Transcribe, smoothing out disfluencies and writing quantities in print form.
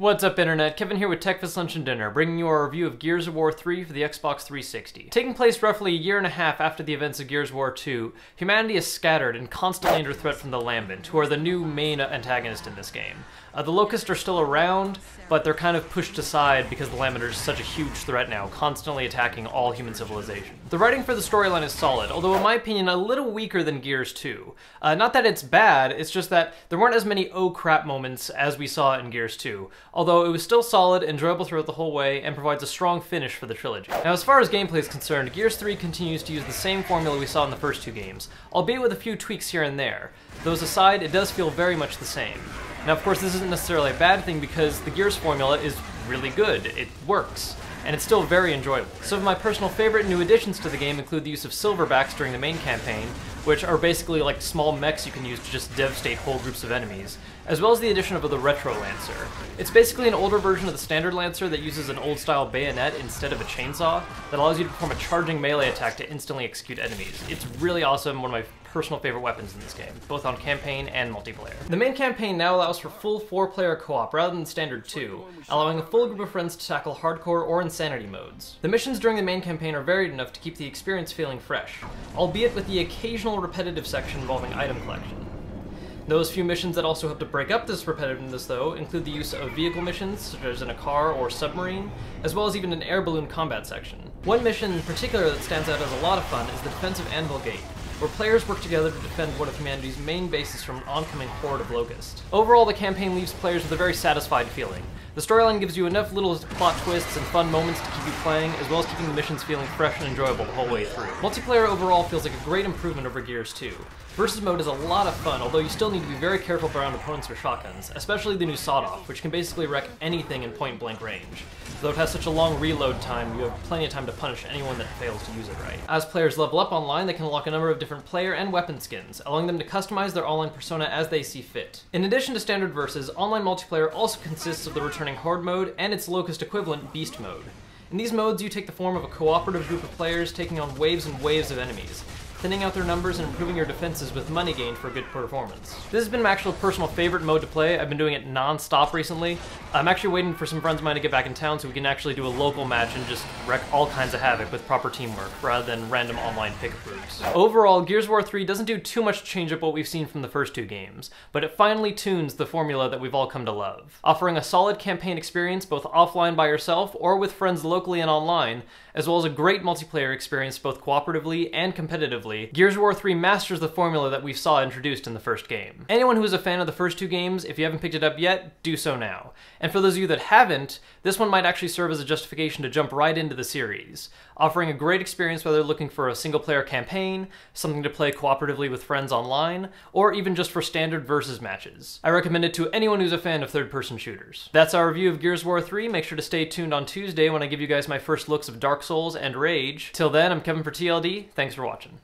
What's up, Internet? Kevin here with TechFast Lunch and Dinner, bringing you our review of Gears of War 3 for the Xbox 360. Taking place roughly a year and a half after the events of Gears of War 2, humanity is scattered and constantly under threat from the Lambent, who are the new main antagonist in this game. The Locusts are still around, but they're kind of pushed aside because the Lambent are such a huge threat now, constantly attacking all human civilization. The writing for the storyline is solid, although in my opinion a little weaker than Gears 2. Not that it's bad, it's just that there weren't as many oh crap moments as we saw in Gears 2. Although it was still solid, enjoyable throughout the whole way, and provides a strong finish for the trilogy. Now, as far as gameplay is concerned, Gears 3 continues to use the same formula we saw in the first two games, albeit with a few tweaks here and there. Those aside, it does feel very much the same. Now, of course, this isn't necessarily a bad thing because the Gears formula is really good, it works, and it's still very enjoyable. Some of my personal favorite new additions to the game include the use of silverbacks during the main campaign, which are basically like small mechs you can use to just devastate whole groups of enemies, as well as the addition of the Retro Lancer. It's basically an older version of the standard Lancer that uses an old-style bayonet instead of a chainsaw that allows you to perform a charging melee attack to instantly execute enemies. It's really awesome, one of my personal favorite weapons in this game, both on campaign and multiplayer. The main campaign now allows for full 4-player co-op rather than standard 2, allowing a full group of friends to tackle hardcore or insanity modes. The missions during the main campaign are varied enough to keep the experience feeling fresh, albeit with the occasional repetitive section involving item collection. Those few missions that also help to break up this repetitiveness, though, include the use of vehicle missions, such as in a car or submarine, as well as even an air balloon combat section. One mission in particular that stands out as a lot of fun is the defense of Anvil Gate, where players work together to defend one of humanity's main bases from an oncoming horde of locusts. Overall, the campaign leaves players with a very satisfied feeling. The storyline gives you enough little plot twists and fun moments to keep you playing, as well as keeping the missions feeling fresh and enjoyable the whole way through. Multiplayer overall feels like a great improvement over Gears 2. Versus mode is a lot of fun, although you still need to be very careful around opponents with shotguns, especially the new sawed-off, which can basically wreck anything in point-blank range. Though it has such a long reload time, you have plenty of time to punish anyone that fails to use it right. As players level up online, they can unlock a number of different player and weapon skins, allowing them to customize their online persona as they see fit. In addition to standard versus, online multiplayer also consists of the returning Horde mode and its Locust equivalent, Beast mode. In these modes, you take the form of a cooperative group of players taking on waves and waves of enemies, thinning out their numbers and improving your defenses with money gained for good performance. This has been my actual personal favorite mode to play. I've been doing it non-stop recently. I'm actually waiting for some friends of mine to get back in town so we can actually do a local match and just wreck all kinds of havoc with proper teamwork, rather than random online pickup groups. Overall, Gears of War 3 doesn't do too much to change up what we've seen from the first two games, but it finally tunes the formula that we've all come to love, offering a solid campaign experience both offline by yourself or with friends locally and online, as well as a great multiplayer experience both cooperatively and competitively. Gears of War 3 masters the formula that we saw introduced in the first game. Anyone who is a fan of the first two games, if you haven't picked it up yet, do so now. And for those of you that haven't, this one might actually serve as a justification to jump right into the series, offering a great experience whether looking for a single-player campaign, something to play cooperatively with friends online, or even just for standard versus matches. I recommend it to anyone who's a fan of third-person shooters. That's our review of Gears of War 3. Make sure to stay tuned on Tuesday when I give you guys my first looks of Dark Souls and Rage. Till then, I'm Kevin for TLD. Thanks for watching.